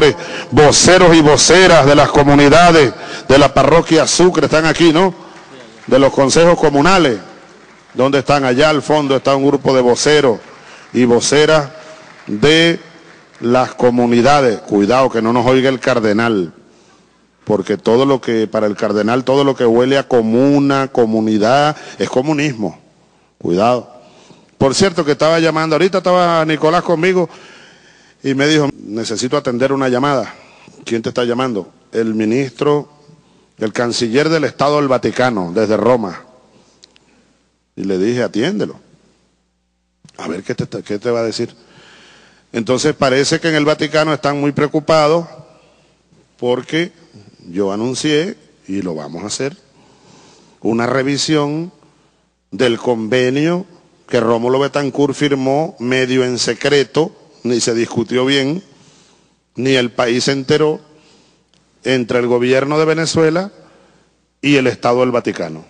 pastores, voceros y voceras de las comunidades de la parroquia Sucre, están aquí, ¿no? De los consejos comunales, donde están allá al fondo, está un grupo de voceros y voceras de las comunidades. Cuidado que no nos oiga el cardenal, porque todo lo que, para el cardenal, todo lo que huele a comuna, comunidad, es comunismo. Cuidado. Por cierto, que estaba llamando, ahorita estaba Nicolás conmigo y me dijo, necesito atender una llamada. ¿Quién te está llamando? El ministro, el canciller del Estado del Vaticano, desde Roma. Y le dije, atiéndelo. A ver qué te va a decir. Entonces parece que en el Vaticano están muy preocupados porque yo anuncié, y lo vamos a hacer, una revisión del convenio que Rómulo Betancourt firmó medio en secreto, ni se discutió bien, ni el país se enteró, entre el gobierno de Venezuela y el Estado del Vaticano,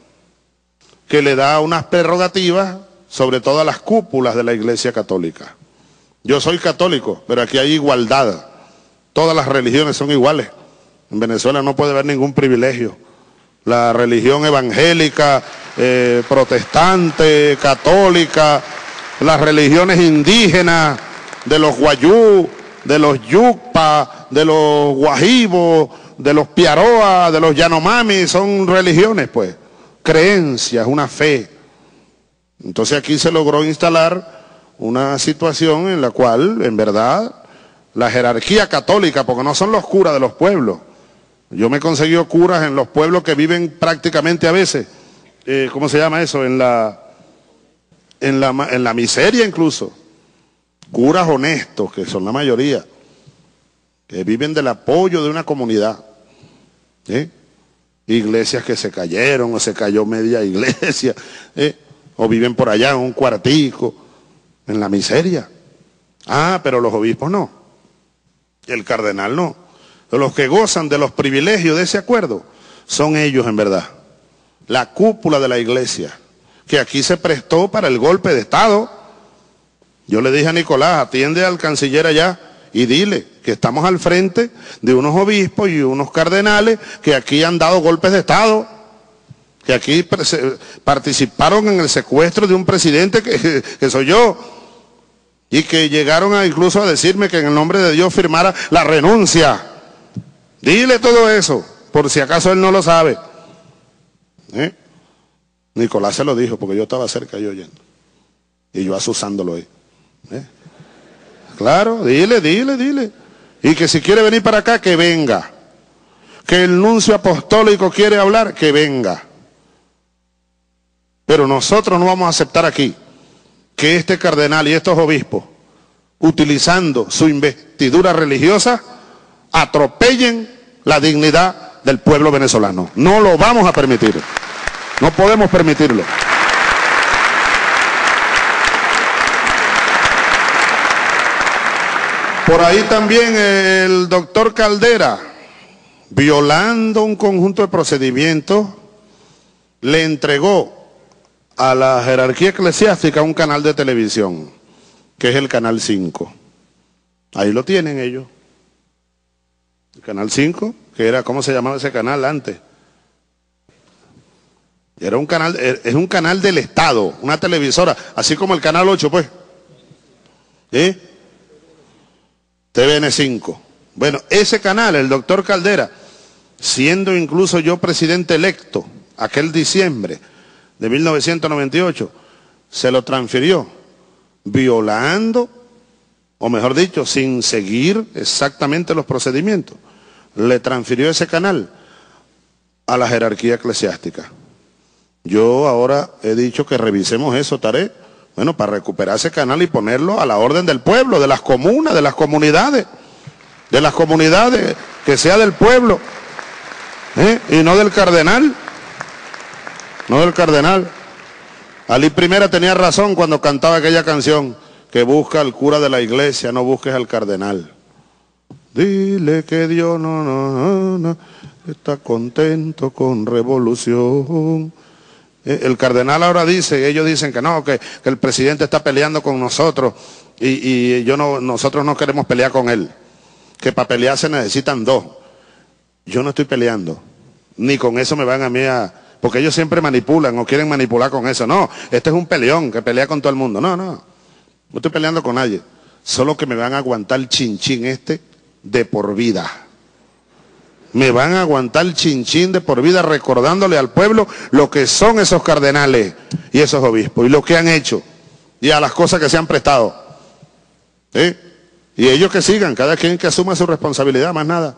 que le da unas prerrogativas sobre todas las cúpulas de la Iglesia Católica. Yo soy católico, pero aquí hay igualdad. Todas las religiones son iguales. En Venezuela no puede haber ningún privilegio. La religión evangélica, protestante, católica, las religiones indígenas, de los Guayú, de los Yucpa, de los Guajibos, de los Piaroa, de los Yanomami, son religiones, pues, creencias, una fe. Entonces aquí se logró instalar una situación en la cual, en verdad, la jerarquía católica, porque no son los curas de los pueblos. Yo me he conseguido curas en los pueblos que viven prácticamente a veces, ¿cómo se llama eso? En la miseria incluso. Curas honestos, que son la mayoría, que viven del apoyo de una comunidad. ¿Eh? Iglesias que se cayeron, o se cayó media iglesia, ¿eh? O viven por allá en un cuartico, en la miseria. Ah, pero los obispos no, el cardenal no. Los que gozan de los privilegios de ese acuerdo son ellos en verdad, la cúpula de la iglesia, que aquí se prestó para el golpe de Estado. Yo le dije a Nicolás, atiende al canciller allá y dile que estamos al frente de unos obispos y unos cardenales que aquí han dado golpes de Estado, que aquí participaron en el secuestro de un presidente que soy yo, y que llegaron a incluso a decirme que en el nombre de Dios firmara la renuncia. Dile todo eso, por si acaso él no lo sabe. ¿Eh? Nicolás se lo dijo, porque yo estaba cerca y oyendo, y yo asusándolo ahí. ¿Eh? Claro, dile. Y que si quiere venir para acá, que venga. Que el nuncio apostólico quiere hablar, que venga. Pero nosotros no vamos a aceptar aquí que este cardenal y estos obispos, utilizando su investidura religiosa, atropellen la dignidad del pueblo venezolano. No lo vamos a permitir. No podemos permitirlo. Por ahí también el doctor Caldera, violando un conjunto de procedimientos, le entregó a la jerarquía eclesiástica un canal de televisión, que es el Canal 5. Ahí lo tienen ellos. El Canal 5, que era, ¿cómo se llamaba ese canal antes? Era un canal, es un canal del Estado, una televisora, así como el Canal 8, pues. ¿Eh? TVN 5. Bueno, ese canal, el doctor Caldera, siendo incluso yo presidente electo, aquel diciembre de 1998, se lo transfirió, violando, o mejor dicho, sin seguir exactamente los procedimientos, le transfirió ese canal a la jerarquía eclesiástica. Yo ahora he dicho que revisemos eso, Tarek. Bueno, para recuperar ese canal y ponerlo a la orden del pueblo, de las comunas, de las comunidades. De las comunidades, que sea del pueblo. ¿Eh? Y no del cardenal. No del cardenal. Alí Primera tenía razón cuando cantaba aquella canción, que busca al cura de la iglesia, no busques al cardenal. Dile que Dios no está contento con revolución. El cardenal ahora dice, ellos dicen que no, que el presidente está peleando con nosotros, y nosotros no queremos pelear con él. que para pelear se necesitan dos. Yo no estoy peleando, ni con eso me van a mí a... Porque ellos siempre manipulan o quieren manipular con eso. No, este es un peleón que pelea con todo el mundo. No, no, no estoy peleando con nadie. Solo que me van a aguantar el chinchín este de por vida. Me van a aguantar el chinchín de por vida recordándole al pueblo lo que son esos cardenales y esos obispos y lo que han hecho y a las cosas que se han prestado. ¿Sí? Y ellos que sigan, cada quien que asuma su responsabilidad, más nada.